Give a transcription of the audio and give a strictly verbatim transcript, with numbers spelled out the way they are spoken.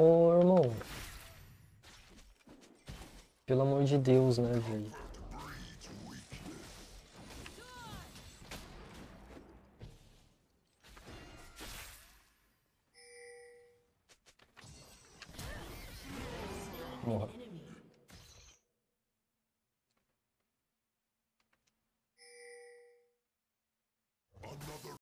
Ô, irmão. Pelo amor de Deus, né, velho? Morra.